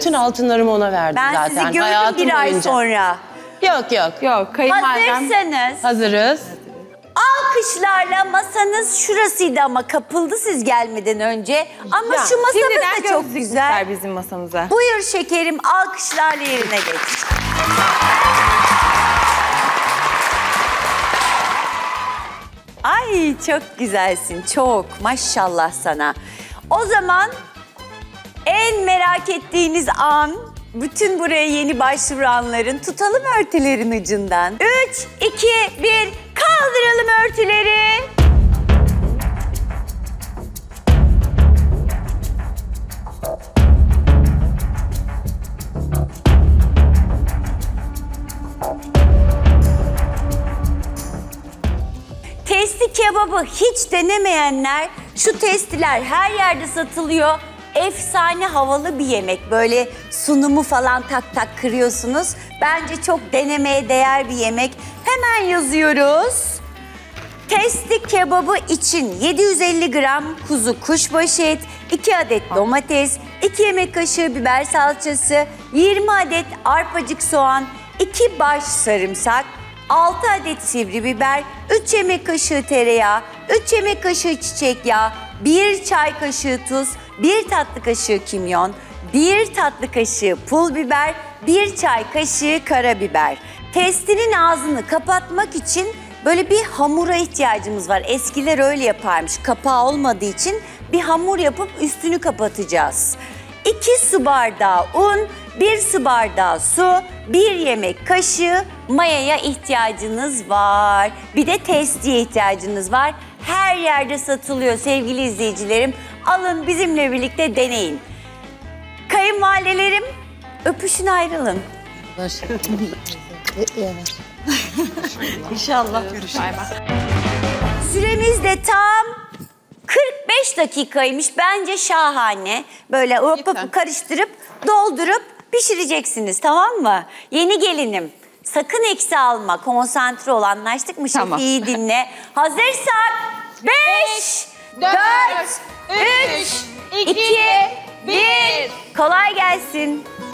bütün altınlarımı ona verdim ben zaten. Ben sizi gördüm bir ay sonra. Yok yok. Yok kayınvalidem. Hazırsanız. Hazırız. Alkışlarla masanız şurasıydı ama kapıldı siz gelmeden önce. Ama ya, şu masamız da çok güzel. Bizim masamıza. Buyur şekerim, alkışlarla yerine geç. Ay çok güzelsin, çok maşallah sana. O zaman en merak ettiğiniz an, bütün buraya yeni başvuranların, tutalım örtülerin ucundan. 3, 2, 1, kaldıralım örtüleri. Testi kebabı hiç denemeyenler, şu testiler her yerde satılıyor. Efsane havalı bir yemek. Böyle sunumu falan tak tak kırıyorsunuz. Bence çok denemeye değer bir yemek. Hemen yazıyoruz. Testi kebabı için 750 gram kuzu kuşbaşı et, 2 adet domates, 2 yemek kaşığı biber salçası, 20 adet arpacık soğan, 2 baş sarımsak, 6 adet sivri biber, 3 yemek kaşığı tereyağı, 3 yemek kaşığı çiçek yağı, 1 çay kaşığı tuz, 1 tatlı kaşığı kimyon, 1 tatlı kaşığı pul biber, 1 çay kaşığı karabiber. Testinin ağzını kapatmak için böyle bir hamura ihtiyacımız var. Eskiler öyle yaparmış. Kapağı olmadığı için bir hamur yapıp üstünü kapatacağız. 2 su bardağı un, 1 su bardağı su, 1 yemek kaşığı mayaya ihtiyacınız var. Bir de testiye ihtiyacınız var. Her yerde satılıyor sevgili izleyicilerim. Alın bizimle birlikte deneyin. Kayınvalidelerim, öpüşün ayrılın. İnşallah görüşürüz. Süremiz de tam 45 dakikaymış. Bence şahane. Böyle karıştırıp, doldurup pişireceksiniz, tamam mı? Yeni gelinim, sakın eksi alma. Konsantre ol, anlaştık mı? Tamam. Şefi iyi dinle. Hazırsak 5, 4, 3, 2, 1. Kolay gelsin.